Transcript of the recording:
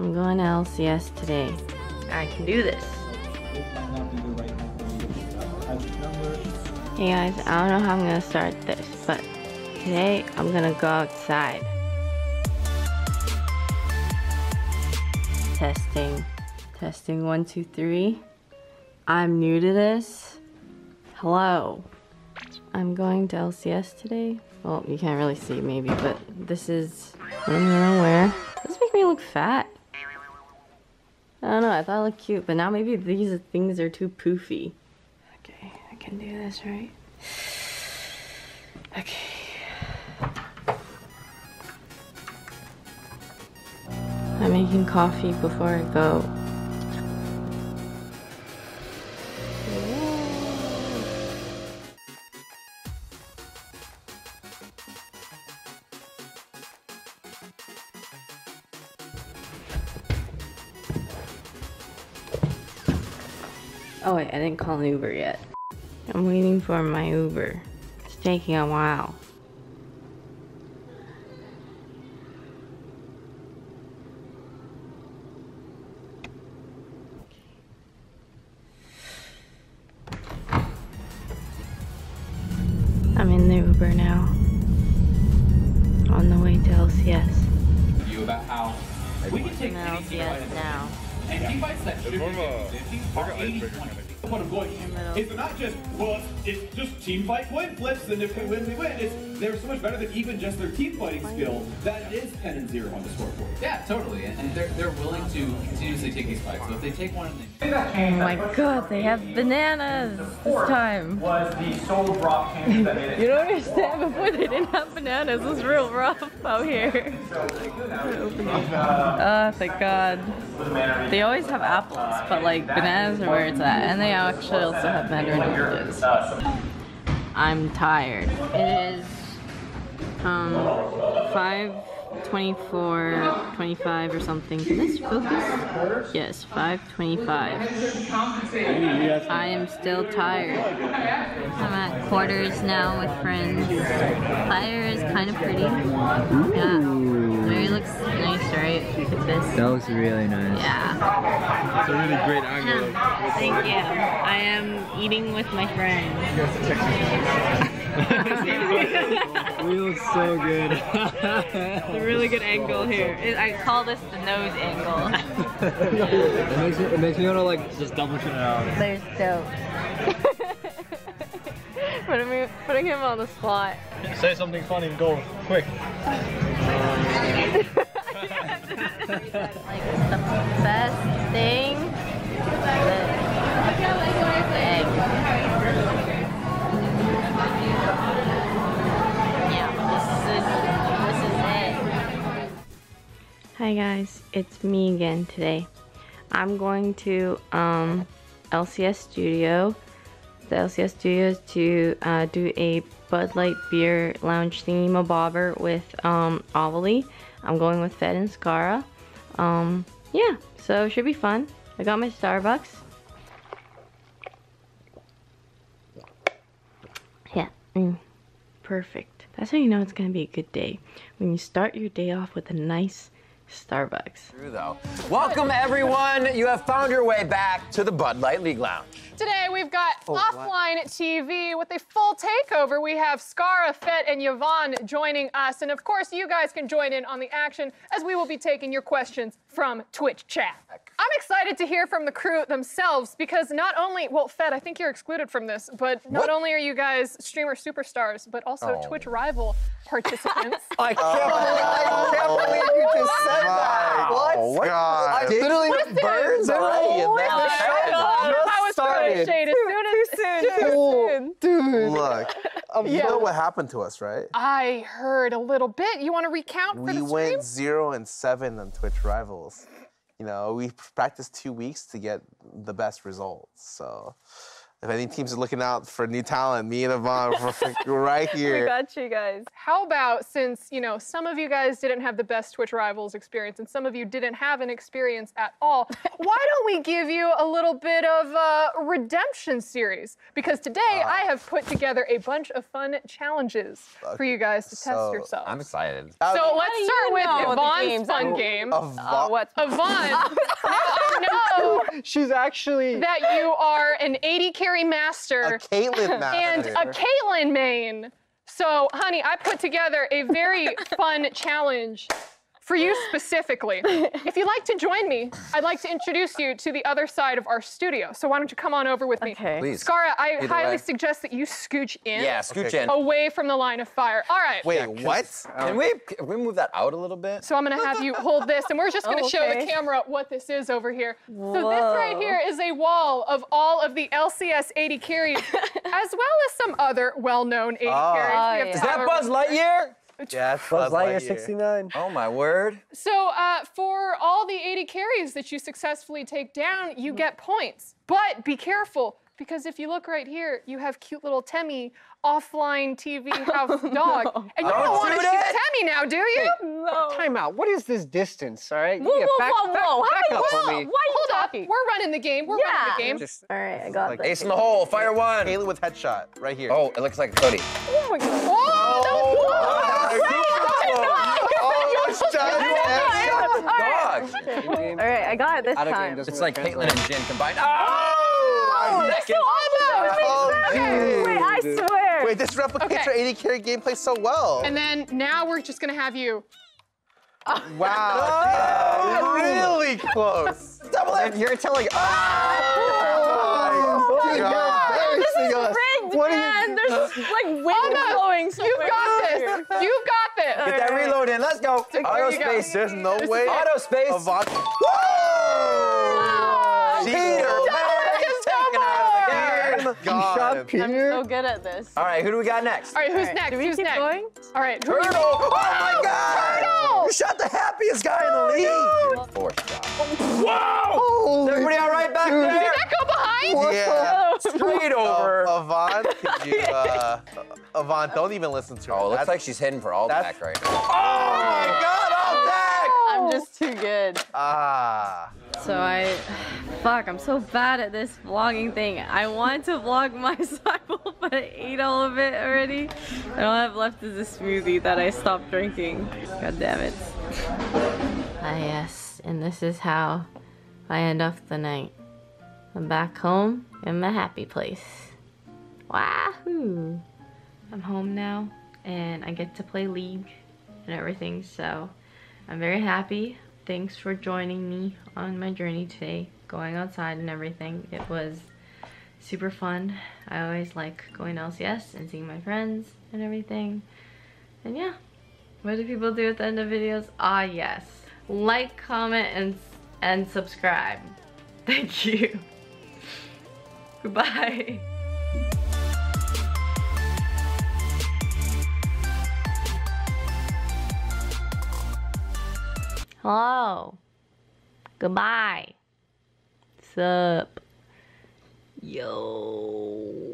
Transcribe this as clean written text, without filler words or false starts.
I'm going to LCS today. I can do this. Hey guys, I don't know how I'm going to start this, but today I'm going to go outside. Testing. Testing 1, 2, 3. I'm new to this. Hello. I'm going to LCS today. Well, you can't really see maybe, but this is what I'm gonna wear. This makes me look fat. I don't know, I thought I looked cute, but now maybe these things are too poofy. Okay, I can do this, right? Okay. I'm making coffee before I go. Oh wait, I didn't call an Uber yet. I'm waiting for my Uber. It's taking a while. I'm in the Uber now, on the way to LCS. You about how? We can take LCS now. It's not just, well, it's just team fight coin flips, and if we win, we win. It's, they're so much better than even just their team fighting skill. That is 10 and 0 on the scoreboard. Yeah, totally. And they're willing to continuously take these fights. So if they take one, they... Oh my god, they have bananas this time. Was the sole rock that made it. You don't understand, before they didn't have bananas. It was real rough out here. Oh, thank god. They always have apples, but like bananas are where it's at, and they actually also have mandarin oranges. I'm tired. It is 5:24, 25 or something. Can this focus? Yes, 5:25. I am still tired. I'm at quarters now with friends. Fire is kind of pretty. Yeah. It looks nice, right? With this. That looks really nice. Yeah. It's a really great angle. Thank you. I am eating with my friend. We look so good. It's a really good angle here. I call this the nose angle. It makes me want to like just double chin it out. There's dope. Putting him on the spot. Say something funny and go quick. Like the best thing, egg. Yeah, this is it. Hi guys, it's me again today. I'm going to LCS Studio. The LCS Studio is to do a Bud Light beer lounge thingy-ma-bobber with Ovaly. I'm going with Fed and Scarra. Yeah, so it should be fun. I got my Starbucks. Yeah, perfect. That's how you know it's gonna be a good day, when you start your day off with a nice Starbucks. True though. Welcome everyone. You have found your way back to the Bud Light League Lounge. Today we've got OfflineTV with a full takeover. We have Scarra, Fed, and Yvonne joining us, and of course you guys can join in on the action as we will be taking your questions from Twitch chat. I'm excited to hear from the crew themselves because not only, well, Fed, I think you're excluded from this, but not only are you guys streamer superstars, but also Twitch rival participants. I can't believe you just said. What? Literally burns already in that started. Dude. Look, you know what happened to us, right? I heard a little bit. You want to recount for the stream? We went 0-7 on Twitch Rivals. You know, we practiced 2 weeks to get the best results. So If any teams are looking out for new talent, me and Yvonne, we're right here. We got you guys. How about, since, you know, some of you guys didn't have the best Twitch Rivals experience and some of you didn't have an experience at all, why don't we give you a little bit of a redemption series? Because today I have put together a bunch of fun challenges for you guys to test yourselves. I'm excited. So let's start with Yvonne's fun game. Yvonne, now I know she's actually that you are an 80 carry master, a Caitlyn master, and a Caitlyn main. So, honey, I put together a very fun challenge for you specifically. If you'd like to join me, I'd like to introduce you to the other side of our studio. So why don't you come on over with me? Okay. Please. Scarra, I highly suggest that you scooch in. Yeah, scooch in. Away from the line of fire. All right. Wait, what? Can we move that out a little bit? So I'm gonna have you hold this, and we're just gonna show the camera what this is over here. Whoa. So this right here is a wall of all of the LCS 80 carries, as well as some other well-known 80 carries. Is that Buzz Lightyear? Yeah, that's Buzz Lightyear 69. Oh my word. So for all the 80 carries that you successfully take down, you get points. But be careful, because if you look right here, you have cute little Temmie, OfflineTV house dog. No. And you don't want to shoot Temmie now, do you? Hey, no. Time out. What is this distance, all right? Whoa, whoa, whoa. Hold up. We're running the game. We're running the game. Just, all right, I got it. Ace in the hole. Fire one. Caitlyn with headshot right here. Oh, it looks like a 30. Oh, my God. Whoa, All right, I got it this time. It's like Caitlyn and Jin combined. Oh! They're still almost! Wait, I swear! Wait, this replicates our 80 carry gameplay so well. And then now we're just gonna have you. Wow! Really close. Double it! You're telling. Oh my God! This is rigged, man. There's like wind blowing. You've got this. You've got. Get that reload in. Let's go. Auto space. There's no way. Auto space. Whoa! Wow. Peter. God. I'm so good at this. All right, who do we got next? All right, who's next? Who's next? All right. Turtle. Oh my God. Turtle. You shot the happiest guy in the league. Four shot. Whoa! Is everybody all right back there? Did that go behind? Yeah. Straight over. Yvonne, could you, Yvonne, don't even listen to her. Oh, it looks like she's hidden for all back right now. Oh my God, all back! I'm just too good. So fuck, I'm so bad at this vlogging thing. I wanted to vlog my cycle, but I ate all of it already. And all I have left is a smoothie that I stopped drinking. God damn it. Yes, and this is how I end off the night. I'm back home in my happy place. Wahoo! I'm home now and I get to play League and everything, so I'm very happy. Thanks for joining me on my journey today, going outside and everything. It was super fun. I always like going to LCS and seeing my friends and everything. And yeah, what do people do at the end of videos? Yes. Like, comment, and subscribe. Thank you. Goodbye. Hello. Goodbye. Sup. Yo.